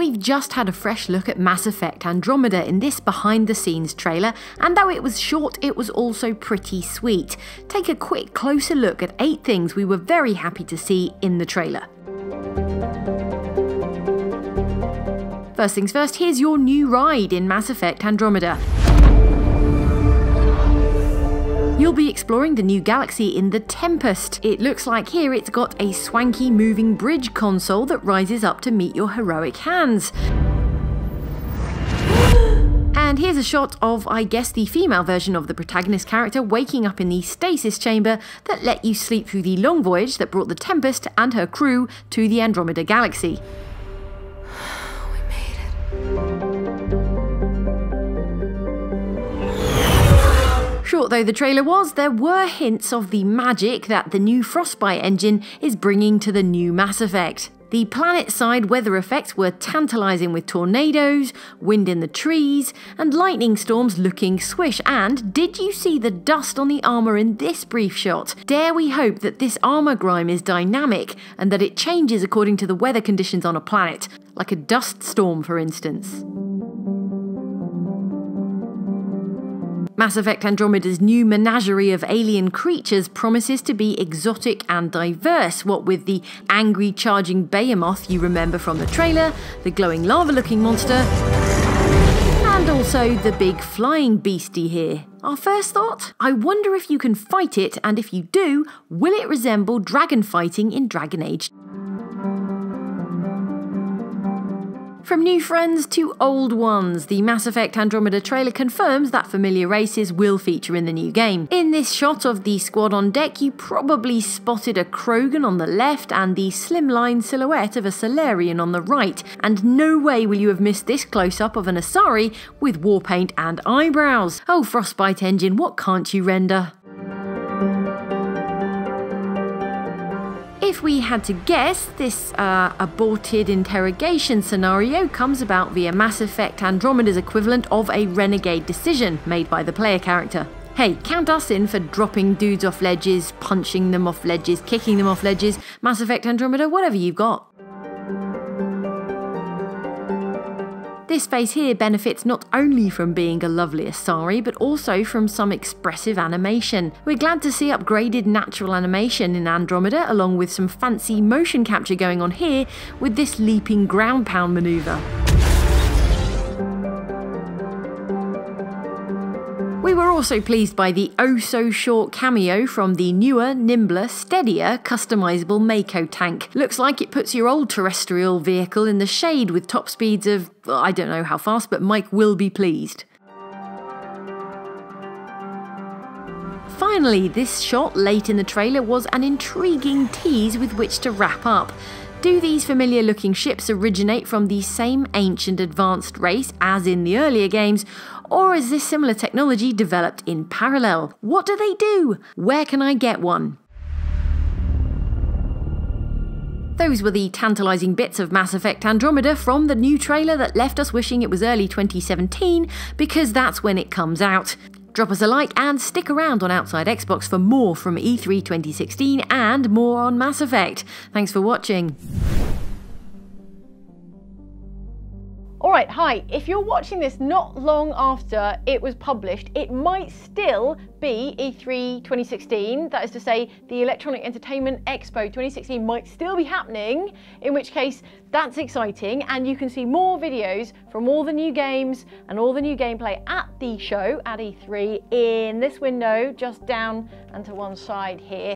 We've just had a fresh look at Mass Effect Andromeda in this behind-the-scenes trailer, and though it was short, it was also pretty sweet. Take a quick closer look at 8 things we were very happy to see in the trailer. First things first, here's your new ride in Mass Effect Andromeda. You'll be exploring the new galaxy in The Tempest. It looks like here it's got a swanky moving bridge console that rises up to meet your heroic hands. And here's a shot of, I guess, the female version of the protagonist character waking up in the stasis chamber that let you sleep through the long voyage that brought the Tempest and her crew to the Andromeda Galaxy. Short though the trailer was, there were hints of the magic that the new Frostbite engine is bringing to the new Mass Effect. The planet-side weather effects were tantalising, with tornadoes, wind in the trees, and lightning storms looking swish. And did you see the dust on the armour in this brief shot? Dare we hope that this armour grime is dynamic and that it changes according to the weather conditions on a planet, like a dust storm for instance. Mass Effect Andromeda's new menagerie of alien creatures promises to be exotic and diverse, what with the angry charging behemoth you remember from the trailer, the glowing lava-looking monster, and also the big flying beastie here. Our first thought? I wonder if you can fight it, and if you do, will it resemble dragon fighting in Dragon Age? From new friends to old ones, the Mass Effect Andromeda trailer confirms that familiar races will feature in the new game. In this shot of the squad on deck, you probably spotted a Krogan on the left and the slimline silhouette of a Salarian on the right, and no way will you have missed this close-up of an Asari with war paint and eyebrows. Oh, Frostbite engine, what can't you render? If we had to guess, this aborted interrogation scenario comes about via Mass Effect Andromeda's equivalent of a renegade decision made by the player character. Hey, count us in for dropping dudes off ledges, punching them off ledges, kicking them off ledges. Mass Effect Andromeda, whatever you've got. This face here benefits not only from being a lovely Asari, but also from some expressive animation. We're glad to see upgraded natural animation in Andromeda, along with some fancy motion capture going on here with this leaping ground pound manoeuvre. We were also pleased by the oh-so-short cameo from the newer, nimbler, steadier, customisable Mako tank. Looks like it puts your old terrestrial vehicle in the shade with top speeds of, well, I don't know how fast, but Mike will be pleased. Finally, this shot late in the trailer was an intriguing tease with which to wrap up. Do these familiar-looking ships originate from the same ancient advanced race as in the earlier games, or is this similar technology developed in parallel? What do they do? Where can I get one? Those were the tantalising bits of Mass Effect Andromeda from the new trailer that left us wishing it was early 2017, because that's when it comes out. Drop us a like and stick around on Outside Xbox for more from E3 2016 and more on Mass Effect. Thanks for watching. Alright, hi, if you're watching this not long after it was published, it might still be E3 2016, that is to say the Electronic Entertainment Expo 2016 might still be happening, in which case that's exciting, and you can see more videos from all the new games and all the new gameplay at the show at E3 in this window just down and to one side here.